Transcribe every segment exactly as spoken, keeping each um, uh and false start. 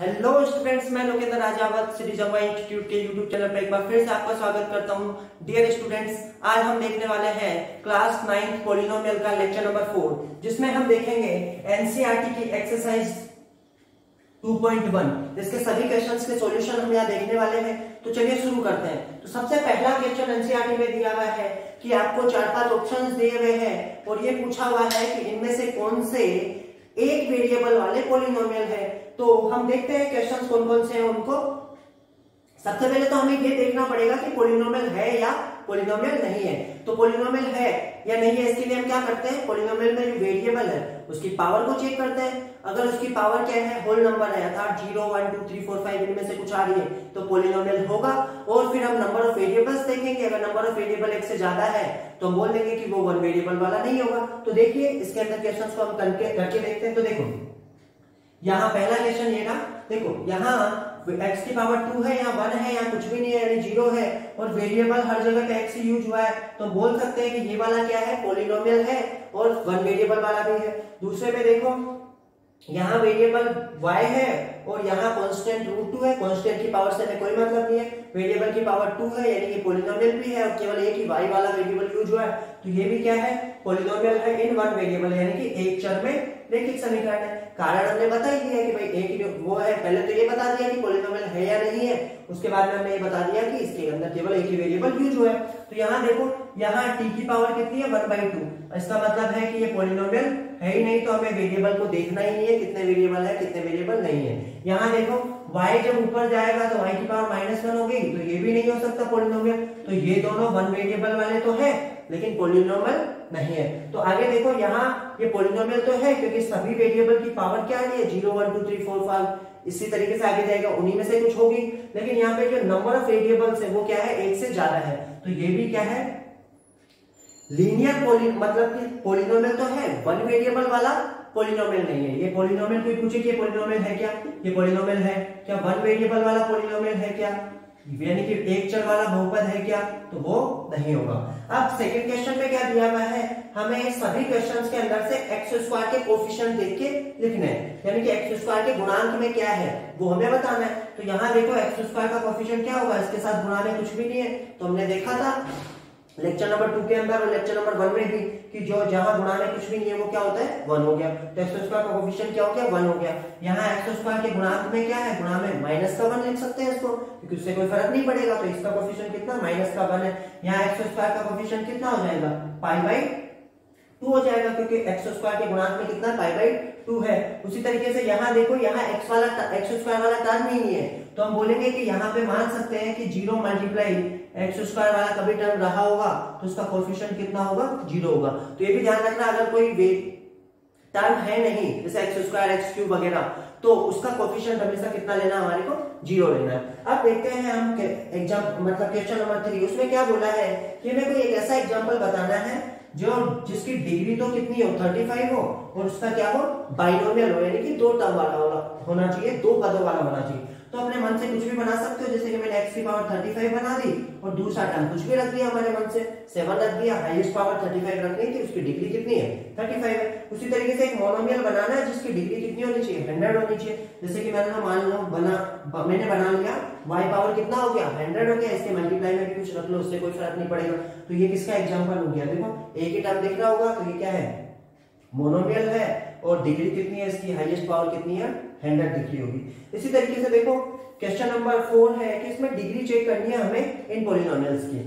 Hello students, मैं Lokendra Rajawat Shri Jamwa institute के YouTube channel पर एक बार फिर से आपका स्वागत करता हूं। डियर स्टूडेंट्स, आज हम देखने वाले हैं क्लास नाइन्थ पॉलिनोमियल का लेक्चर नंबर फोर, जिसमें हम देखेंगे एनसीईआरटी की एक्सरसाइज टू पॉइंट वन। इसके सभी क्वेश्चंस के सॉल्यूशन हम यहाँ देखने वाले हैं, तो चलिए शुरू करते हैं। तो सबसे पहला क्वेश्चन एनसीईआरटी में दिया हुआ है कि आपको चार पांच ऑप्शंस दिए हुए हैं और ये पूछा हुआ है कि इनमें से कौन से एक वेरिएबल वाले पॉलिनोमियल है। तो हम देखते हैं क्वेश्चंस कौन कौन से हैं उनको। सबसे पहले तो हमें ये देखना पड़ेगा कि पॉलिनोमियल है या पॉलिनोमियल नहीं है। तो पॉलिनोमियल है या नहीं है, इसके लिए हम क्या करते हैं, पॉलिनोमियल में जो वेरिएबल है उसकी पावर को चेक करते हैं। अगर उसकी पावर क्या है, होल नंबर है अर्थात zero one two three four five इनमें से कुछ आ रही है तो पॉलिनोमियल होगा। और फिर हम नंबर ऑफ वेरिएबल्स देखेंगे, अगर नंबर ऑफ वेरिएबल एक से ज्यादा है तो हम बोल देंगे कि वो वन वेरिएबल वाला नहीं होगा। तो देखिए इसके अंदर क्वेश्चन को हम करके करके देखते हैं। तो देखो यहाँ पहला क्वेश्चन ये ना, देखो यहाँ x की पावर टू है या वन है या कुछ भी नहीं है यानी जीरो है, और वेरिएबल हर जगह पे x यूज हुआ है, तो बोल सकते हैं कि ये वाला क्या है, पॉलिनोमियल है और वन वेरिएबल वाला भी है। दूसरे में देखो यहाँ वेरिएबल y है और यहाँ कांस्टेंट रूट टू है, कांस्टेंट की पावर से कोई मतलब नहीं है, वेरिएबल की पावर टू है यानी कि पॉलिनोमियल भी है और केवल एक ही y वाला वेरिएबल यूज हुआ है, तो ये भी क्या है, पॉलिनोमियल है इन वन वेरिएबल यानी कि एक चर में रैखिक समीकरण है। कारण हमने बता ही दिया कि भाई एक वो है, पहले तो ये बता दिया कि पॉलिनोमियल है या नहीं है, उसके बाद में हमने ये बता दिया कि इसके अंदर केवल एक ही वेरिएबल यूज हुआ है। तो यहाँ देखो यहाँ t की पावर कितनी है, वन बाई टू, इसका मतलब है कि ये पॉलिनोमियल है ही नहीं, तो हमें वेरिएबल को देखना ही नहीं है कितने वेरिएबल है कितने वेरिएबल नहीं है। यहाँ देखो y जब ऊपर जाएगा तो y की पावर माइनस वन होगी, तो ये भी नहीं हो सकता पॉलिनोमियल, तो ये दोनों वन वेरिएबल वाले तो है लेकिन पॉलिनोमियल नहीं है। तो आगे देखो यहाँ ये पॉलिनोमियल तो है क्योंकि सभी वेरिएबल की पावर क्या है, zero one two three four five इसी तरीके से आगे जाएगा, उन्हीं में से कुछ होगी, लेकिन यहाँ पे जो नंबर ऑफ वेरिएबल्स है वो क्या है, एक से ज्यादा है, तो ये भी क्या है लीनियर पॉली मतलब कि पॉलिनोमियल तो है, वन वेरिएबल वाला पॉलिनोमियल नहीं है। ये पॉलिनोमियल कोई पूछे कि ये पॉलिनोमियल है क्या, ये पॉलिनोमियल है क्या, वन वेरिएबल वाला पॉलिनोमियल है क्या, यानी कि एक चर वाला बहुपद है क्या, तो वो नहीं होगा। अब सेकंड क्वेश्चन में क्या दिया हुआ है, हमें सभी क्वेश्चंस के अंदर से एक्स स्क्वायर के कोएफिशिएंट देख के लिखने हैं, यानी कि एक्स स्क्वायर के गुणांक में क्या है वो हमें बताना है। तो यहाँ देखो एक्स स्क्वायर का कोएफिशिएंट क्या होगा, इसके साथ गुणा में कुछ भी नहीं है, तो हमने देखा था लेक्चर नंबर टू के अंदर और लेक्चर नंबर वन में भी कि जो जहां गुणा में कुछ भी नहीं है वो क्या होता है, वन हो गया, तो एक्स स्क्वायर का कोएफिशिएंट क्या हो गया, वन हो गया। यहाँ एक्स स्क्वायर के गुणांक में क्या है, गुणा में माइनस का वन लिख सकते हैं इसको क्योंकि उससे कोई फर्क नहीं पड़ेगा, तो इसका कोएफिशिएंट कितना, माइनस का वन है। यहाँ एक्स स्क्वायर का कोएफिशिएंट कितना हो जाएगा, पाई बाई टू हो जाएगा क्योंकि एक्स स्क्वायर के गुणांक में कितना, पाई बाई टू है। उसी तरीके से यहाँ देखो यहाँ एक्स वाला एक्स स्क्वायर वाला टर्म नहीं है, तो हम बोलेंगे कि यहाँ पे मान सकते हैं कि जीरो मल्टीप्लाई एक्स स्क्वायर वाला कभी टर्म रहा होगा तो उसका कोएफिशिएंट कितना होगा, जीरो होगा। तो ये भी ध्यान रखना, अगर कोई टर्म है नहीं जैसे एक्स स्क्वायर एक्स क्यूब वगैरह, तो उसका कोएफिशिएंट हमेशा कितना लेना है, हमारे को जीरो लेना है। अब देखते हैं हम एग्जाम मतलब क्वेश्चन नंबर थ्री, उसमें क्या बोला है कि हमें कोई एक ऐसा एग्जाम्पल बताना है जो जिसकी डिग्री तो कितनी हो, थर्टी फाइव हो और उसका क्या हो, बाइनोमियल हो यानी कि दो टर्म वाला होना चाहिए, दो पदों वाला होना चाहिए। तो अपने मन से कुछ भी बना सकते हो, जैसे कि मैंने x की पावर थर्टी फाइव बना दी और दूसरा टर्म कुछ भी रख दिया, हमारे मन से सेवन रख दिया, हाईएस्ट पावर थर्टी फाइव रखनी थी, उसकी डिग्री कितनी है, थर्टी फाइव है। उसी तरीके से एक मोनोमियल बनाना है जिसकी डिग्री कितनी होनी चाहिए, हंड्रेड होनी चाहिए। जैसे कि मैंने मान लो बना मैंने बना लिया y पावर कितना हो गया, हंड्रेड हो गया, इसके मल्टीप्लाई में भी कुछ रख लो, उससे कोई फर्क नहीं पड़ेगा। तो ये किसका एग्जाम्पल हो गया, देखो एक ही टर्म देख रहा होगा, तो ये क्या है, मोनोमियल है और डिग्री कितनी है इसकी, हाईएस्ट पावर कितनी है, हंड्रेड डिग्री होगी। इसी तरीके से देखो क्वेश्चन नंबर फोर है कि इसमें डिग्री चेक करनी है हमें इन पॉलिनोमियल्स की।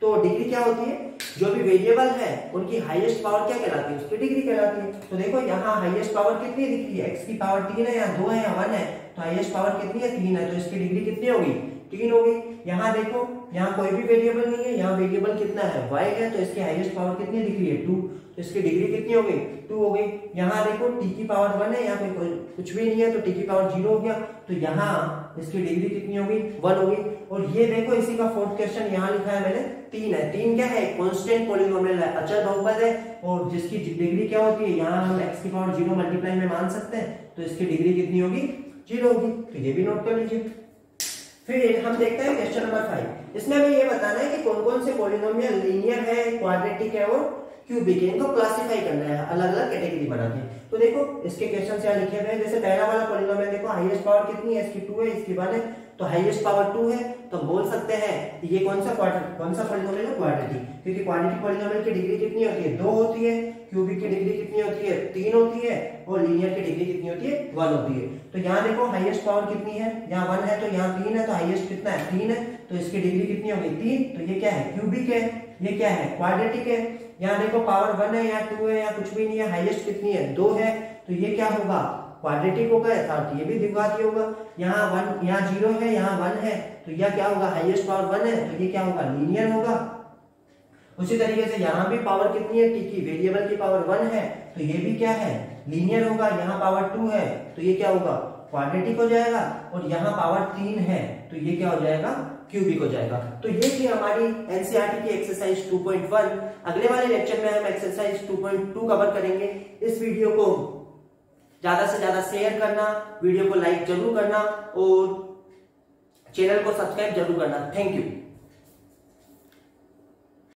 तो डिग्री क्या होती है, जो भी वेरिएबल है उनकी हाईएस्ट पावर क्या कहलाती है, उसकी डिग्री कहलाती है। तो देखो यहाँ हाईएस्ट पावर कितनी दिख रही है, एक्स की पावर तीन है या दो है या वन है, तो हाईएस्ट पावर कितनी है, तीन है, तो इसकी डिग्री कितनी होगी, तीन होगी। यहाँ देखो यहाँ कोई भी वेरिएबल नहीं है, यहाँ वेरिएबल कितना है, वाई है, तो इसकी हाईएस्ट पावर कितनी दिख रही है, टू, तो इसकी डिग्री कितनी हो गई, टू हो गई। यहाँ देखो टी की पावर वन है, यहाँ पे कुछ भी नहीं है, तो टी की पावर जीरो हो गया, तो यहाँ इसकी डिग्री कितनी होगी, वन होगी। और ये देखो इसी का फोर्थ क्वेश्चन यहाँ लिखा है मैंने, तीन है, तीन क्या है, कॉन्स्टेंट पॉलिनोमियल है, अचर बहुपद है और जिसकी डिग्री क्या होती है, यहाँ हम एक्स की पावर जीरो मल्टीप्लाई में मान सकते हैं, तो इसकी डिग्री कितनी होगी, जीरो होगी। तो ये भी नोट कर लीजिए। फिर हम देखते हैं क्वेश्चन नंबर फाइव, इसमें हमें ये बताना है कि कौन कौन से पॉलिनोमियल लीनियर है, क्वाड्रेटिक है और क्यूबिक है, इनको क्लासिफाई करना है, अलग अलग कैटेगरी बना के। तो देखो इसके क्वेश्चन यहाँ लिखे हुए हैं। जैसे पहला वाला पॉलिनोमियल देखो हाईएस्ट पावर कितनी है, इसकी टू है, इसकी वन है, तो हाईएस्ट पावर टू है, तो बोल सकते हैं ये कौन सा क्वाड्रेटिक कौन सा पॉलिनोमियल है, क्वाड्रेटिक, क्योंकि क्वाड्रेटिक पॉलिनोमियल की डिग्री कितनी होती है, दो होती है, क्यूबिक की डिग्री कितनी होती है, तीन होती है, और लीनियर की डिग्री कितनी होती है, वन होती है। तो यहाँ देखो हाईएस्ट पावर कितनी है, यहाँ वन है, तो यहाँ तीन है, तो हाईएस्ट कितना है, तीन है, तो इसकी डिग्री कितनी होगी, तीन, तो ये क्या है, क्यूबिक है, ये क्या है, क्वाड्रेटिक है। यहाँ देखो पावर वन है, यहाँ टू है, यहाँ कुछ भी नहीं है, हाईएस्ट कितनी है, दो है, तो ये क्या होगा, क्वाड्रेटिक होगा, साथ ये भी द्विघाती होगा। यहाँ वन, यहाँ जीरो है, यहाँ वन है, तो यह क्या होगा, हाईएस्ट पावर वन है, तो ये क्या होगा, लीनियर होगा। उसी तरीके से यहाँ भी पावर कितनी है, टी की, वेरिएबल की पावर वन है, तो ये भी क्या है, लीनियर होगा। यहाँ पावर टू है, तो ये क्या होगा, क्वाड्रेटिक हो जाएगा, और यहाँ पावर तीन है, तो ये क्या हो जाएगा, क्यूबिक हो जाएगा। तो ये थी हमारी एनसीईआरटी की एक्सरसाइज टू पॉइंट वन। अगले वाले लेक्चर में हम exercise two point two cover करेंगे। इस वीडियो को ज्यादा से ज्यादा शेयर करना, वीडियो को लाइक जरूर करना, और चैनल को सब्सक्राइब जरूर करना। Thank you.